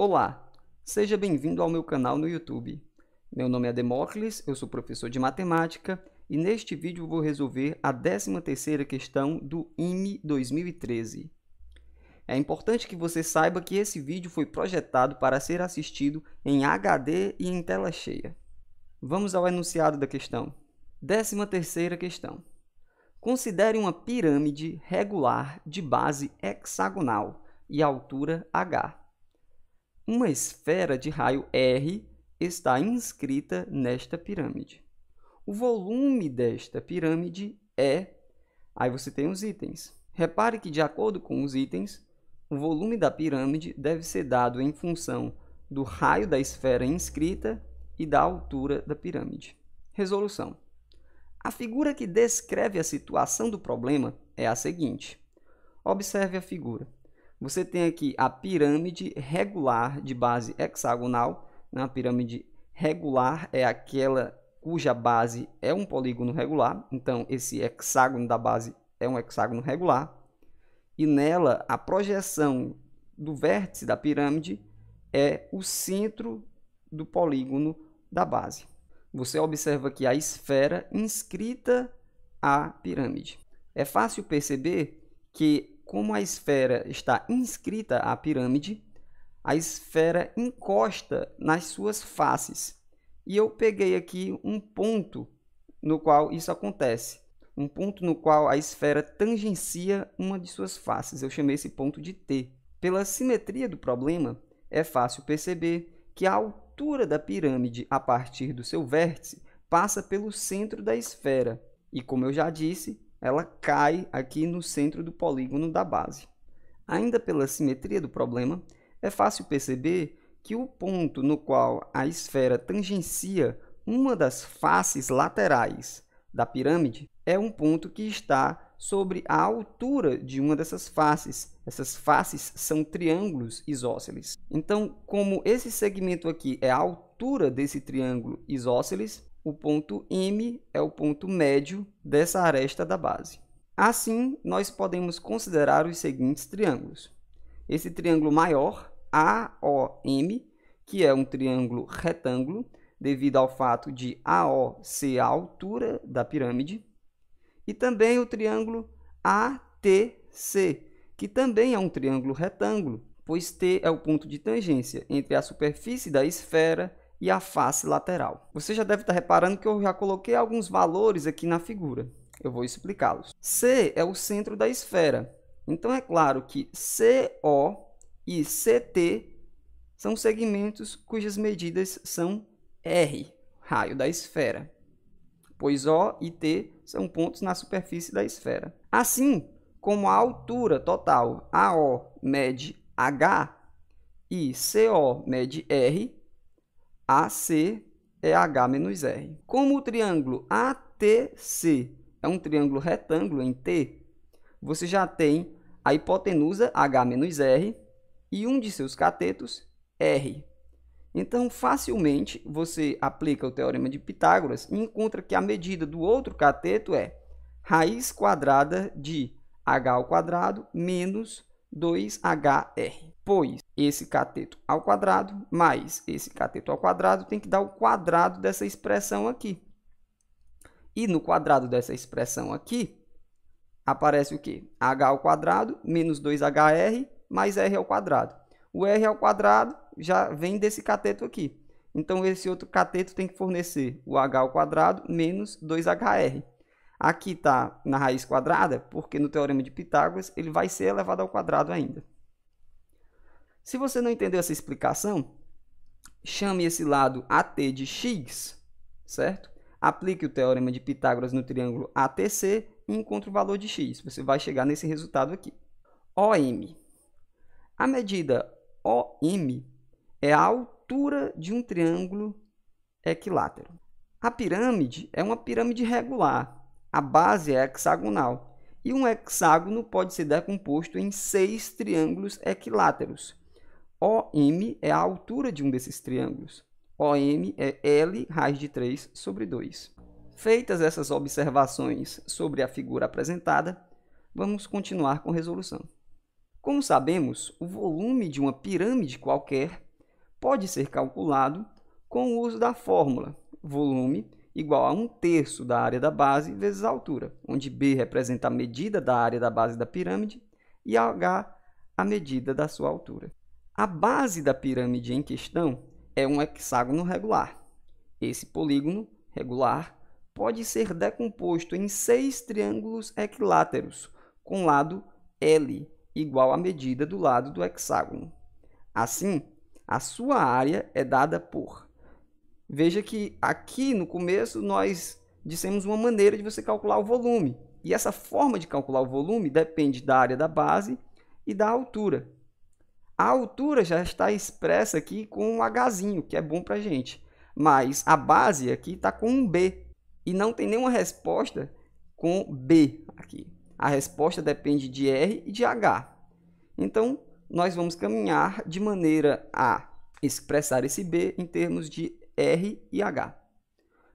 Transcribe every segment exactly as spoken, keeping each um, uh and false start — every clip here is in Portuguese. Olá, seja bem-vindo ao meu canal no YouTube. Meu nome é Demóclis, eu sou professor de matemática e neste vídeo vou resolver a décima terceira questão do I M E dois mil e treze. É importante que você saiba que esse vídeo foi projetado para ser assistido em H D e em tela cheia. Vamos ao enunciado da questão. décima terceira questão. Considere uma pirâmide regular de base hexagonal e altura H. Uma esfera de raio R está inscrita nesta pirâmide. O volume desta pirâmide é... Aí você tem os itens. Repare que, de acordo com os itens, o volume da pirâmide deve ser dado em função do raio da esfera inscrita e da altura da pirâmide. Resolução. A figura que descreve a situação do problema é a seguinte. Observe a figura. Você tem aqui a pirâmide regular de base hexagonal. A pirâmide regular é aquela cuja base é um polígono regular. Então, esse hexágono da base é um hexágono regular. E nela, a projeção do vértice da pirâmide é o centro do polígono da base. Você observa aqui a esfera inscrita à pirâmide. É fácil perceber que, como a esfera está inscrita à pirâmide, a esfera encosta nas suas faces. E eu peguei aqui um ponto no qual isso acontece. Um ponto no qual a esfera tangencia uma de suas faces. Eu chamei esse ponto de T. Pela simetria do problema, é fácil perceber que a altura da pirâmide a partir do seu vértice passa pelo centro da esfera. E, como eu já disse, ela cai aqui no centro do polígono da base. Ainda pela simetria do problema, é fácil perceber que o ponto no qual a esfera tangencia uma das faces laterais da pirâmide é um ponto que está sobre a altura de uma dessas faces. Essas faces são triângulos isósceles. Então, como esse segmento aqui é a altura desse triângulo isósceles, o ponto M é o ponto médio dessa aresta da base. Assim, nós podemos considerar os seguintes triângulos. Esse triângulo maior, A O M, que é um triângulo retângulo, devido ao fato de A O ser a altura da pirâmide. E também o triângulo A T C, que também é um triângulo retângulo, pois T é o ponto de tangência entre a superfície da esfera e a face lateral. Você já deve estar reparando que eu já coloquei alguns valores aqui na figura. Eu vou explicá-los. C é o centro da esfera. Então, é claro que C O e C T são segmentos cujas medidas são R, raio da esfera, pois O e T são pontos na superfície da esfera. Assim, como a altura total A O mede H e C O mede R, A C é H menos R. Como o triângulo A T C é um triângulo retângulo em T, você já tem a hipotenusa H menos R e um de seus catetos R. Então, facilmente, você aplica o Teorema de Pitágoras e encontra que a medida do outro cateto é raiz quadrada de H ao quadrado menos dois H R. Pois esse cateto ao quadrado mais esse cateto ao quadrado tem que dar o quadrado dessa expressão aqui. E no quadrado dessa expressão aqui, aparece o quê? H ao quadrado menos dois H R mais R ao quadrado. O R ao quadrado já vem desse cateto aqui. Então, esse outro cateto tem que fornecer o H ao quadrado menos dois H R. Aqui está na raiz quadrada, porque no Teorema de Pitágoras ele vai ser elevado ao quadrado ainda. Se você não entendeu essa explicação, chame esse lado A T de x, certo? Aplique o Teorema de Pitágoras no triângulo A T C e encontre o valor de x. Você vai chegar nesse resultado aqui. O M. A medida O M é a altura de um triângulo equilátero. A pirâmide é uma pirâmide regular. A base é hexagonal. E um hexágono pode ser decomposto em seis triângulos equiláteros. O M é a altura de um desses triângulos. O M é L raiz de três sobre dois. Feitas essas observações sobre a figura apresentada, vamos continuar com a resolução. Como sabemos, o volume de uma pirâmide qualquer pode ser calculado com o uso da fórmula volume igual a um terço da área da base vezes a altura, onde B representa a medida da área da base da pirâmide e H a medida da sua altura. A base da pirâmide em questão é um hexágono regular. Esse polígono regular pode ser decomposto em seis triângulos equiláteros com lado L igual à medida do lado do hexágono. Assim, a sua área é dada por... Veja que aqui no começo nós dissemos uma maneira de você calcular o volume. E essa forma de calcular o volume depende da área da base e da altura. A altura já está expressa aqui com um Hzinho, que é bom para a gente. Mas a base aqui está com um B. E não tem nenhuma resposta com B aqui. A resposta depende de R e de H. Então, nós vamos caminhar de maneira a expressar esse B em termos de R e H.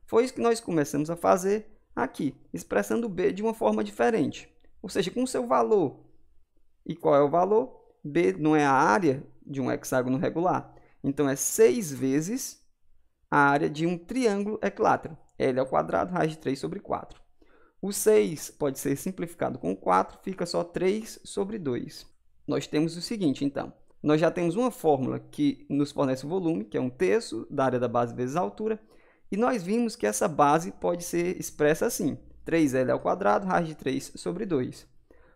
Foi isso que nós começamos a fazer aqui, expressando B de uma forma diferente, ou seja, com o seu valor. E qual é o valor? B não é a área de um hexágono regular, então é seis vezes a área de um triângulo equilátero, L ao quadrado, raiz de três sobre quatro. O seis pode ser simplificado com quatro, fica só três sobre dois. Nós temos o seguinte, então. Nós já temos uma fórmula que nos fornece o volume, que é um terço da área da base vezes a altura, e nós vimos que essa base pode ser expressa assim, três L ao quadrado, raiz de três sobre dois.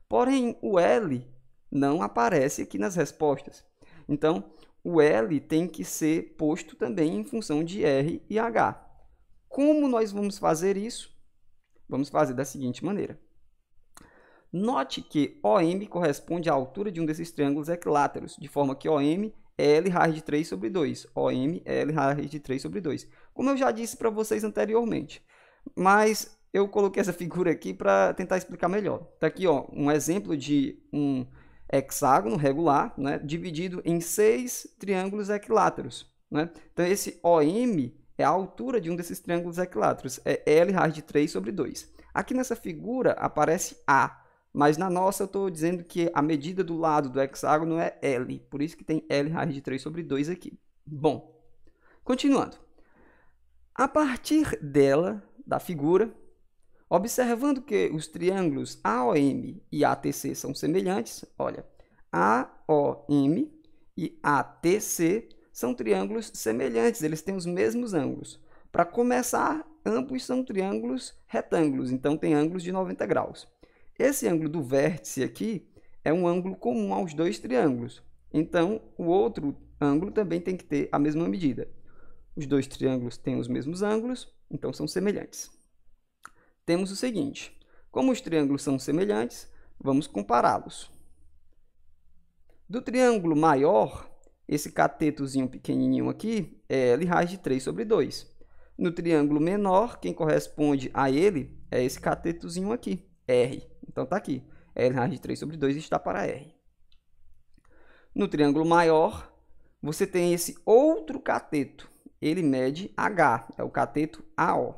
Porém, o L não aparece aqui nas respostas. Então, o L tem que ser posto também em função de R e H. Como nós vamos fazer isso? Vamos fazer da seguinte maneira. Note que O M corresponde à altura de um desses triângulos equiláteros, de forma que O M é L raiz de três sobre dois. O M é L raiz de três sobre dois, como eu já disse para vocês anteriormente. Mas eu coloquei essa figura aqui para tentar explicar melhor. Está aqui ó, um exemplo de um hexágono regular, né, dividido em seis triângulos equiláteros. Né? Então, esse O M é a altura de um desses triângulos equiláteros, é L raiz de três sobre dois. Aqui nessa figura aparece A. Mas na nossa eu estou dizendo que a medida do lado do hexágono é L. Por isso que tem L raiz de três sobre dois aqui. Bom, continuando. A partir dela, da figura, observando que os triângulos A O M e A T C são semelhantes, olha, A O M e A T C são triângulos semelhantes, eles têm os mesmos ângulos. Para começar, ambos são triângulos retângulos, então tem ângulos de noventa graus. Esse ângulo do vértice aqui é um ângulo comum aos dois triângulos. Então, o outro ângulo também tem que ter a mesma medida. Os dois triângulos têm os mesmos ângulos, então são semelhantes. Temos o seguinte. Como os triângulos são semelhantes, vamos compará-los. Do triângulo maior, esse catetozinho pequenininho aqui é L raiz de três sobre dois. No triângulo menor, quem corresponde a ele é esse catetozinho aqui, R. Então, está aqui. L raiz de três sobre dois está para R. No triângulo maior, você tem esse outro cateto. Ele mede H, é o cateto A O.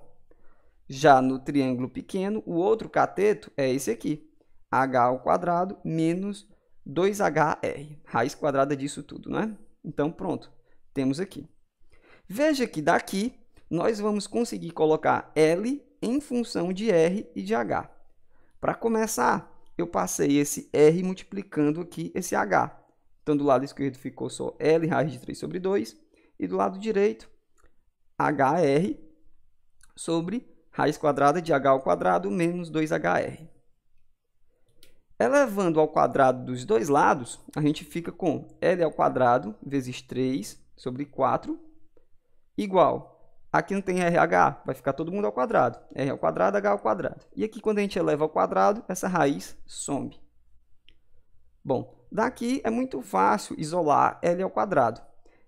Já no triângulo pequeno, o outro cateto é esse aqui. H ao quadrado menos dois H R. Raiz quadrada disso tudo, né? Então, pronto. Temos aqui. Veja que daqui, nós vamos conseguir colocar L em função de R e de H. Para começar, eu passei esse R multiplicando aqui esse H. Então, do lado esquerdo ficou só L raiz de três sobre dois. E do lado direito, H R sobre raiz quadrada de H ao quadrado menos dois H R. Elevando ao quadrado dos dois lados, a gente fica com L ao quadrado vezes três sobre quatro igual... Aqui não tem R H, vai ficar todo mundo ao quadrado. R ao quadrado, H ao quadrado. E aqui, quando a gente eleva ao quadrado, essa raiz some. Bom, daqui é muito fácil isolar L ao quadrado.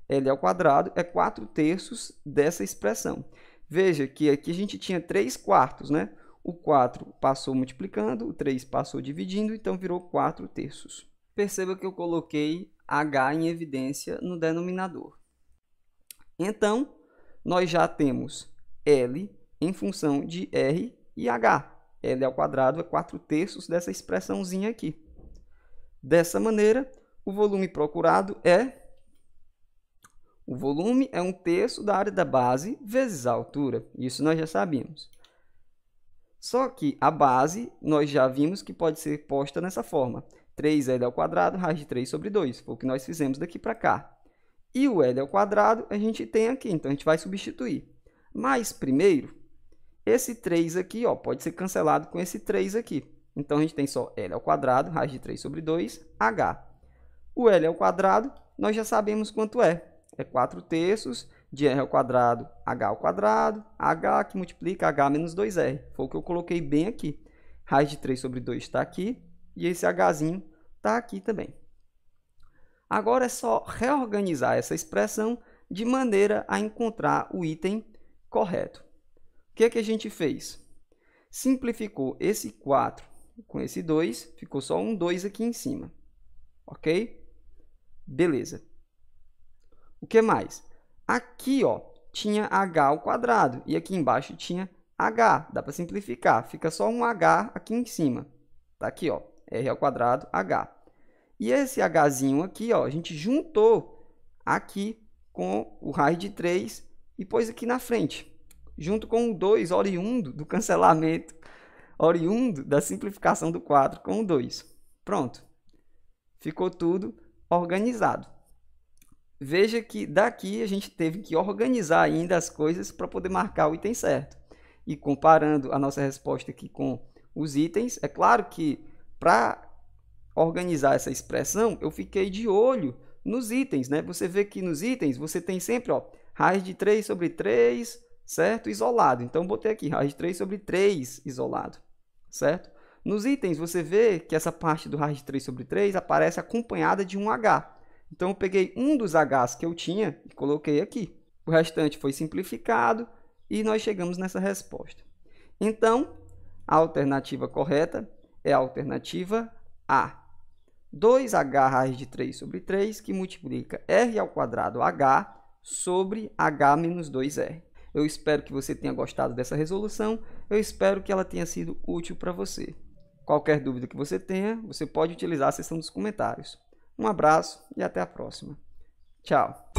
L ao quadrado é quatro terços dessa expressão. Veja que aqui a gente tinha três quartos, né? O quatro passou multiplicando, o três passou dividindo, então virou quatro terços. Perceba que eu coloquei H em evidência no denominador. Então... nós já temos L em função de R e H. L ao quadrado é quatro terços dessa expressãozinha aqui. Dessa maneira, o volume procurado é O volume é um terço da área da base vezes a altura. Isso nós já sabíamos. Só que a base, nós já vimos que pode ser posta nessa forma. três L ao quadrado, raiz de três sobre dois. Foi o que nós fizemos daqui para cá. E o L ao quadrado a gente tem aqui, então a gente vai substituir. Mas, primeiro, esse três aqui ó, pode ser cancelado com esse três aqui. Então, a gente tem só L ao quadrado, raiz de três sobre dois, H. O L ao quadrado, nós já sabemos quanto é. É quatro terços de R ao quadrado, H ao quadrado, H que multiplica H menos dois R. Foi o que eu coloquei bem aqui. Raiz de três sobre dois está aqui e esse Hzinho está aqui também. Agora é só reorganizar essa expressão de maneira a encontrar o item correto. O que é que a gente fez? Simplificou esse quatro com esse dois, ficou só um dois aqui em cima. Ok? Beleza. O que mais? Aqui ó, tinha H ao quadrado e aqui embaixo tinha H. Dá para simplificar, fica só um H aqui em cima. Tá aqui ó, R ao quadrado, H. E esse Hzinho aqui, ó, a gente juntou aqui com o raiz de três e pôs aqui na frente. Junto com o dois, oriundo do cancelamento, oriundo da simplificação do quatro com o dois. Pronto. Ficou tudo organizado. Veja que daqui a gente teve que organizar ainda as coisas para poder marcar o item certo. E comparando a nossa resposta aqui com os itens, é claro que para organizar essa expressão, eu fiquei de olho nos itens, né? Você vê que nos itens você tem sempre ó, raiz de três sobre três, certo? Isolado. Então, botei aqui raiz de três sobre três isolado, certo? Nos itens, você vê que essa parte do raiz de três sobre três aparece acompanhada de um H. Então, eu peguei um dos Hs que eu tinha e coloquei aqui. O restante foi simplificado e nós chegamos nessa resposta. Então, a alternativa correta é a alternativa A. dois H raiz de três sobre três, que multiplica R ao quadrado H sobre H menos dois R. Eu espero que você tenha gostado dessa resolução. Eu espero que ela tenha sido útil para você. Qualquer dúvida que você tenha, você pode utilizar a seção dos comentários. Um abraço e até a próxima. Tchau!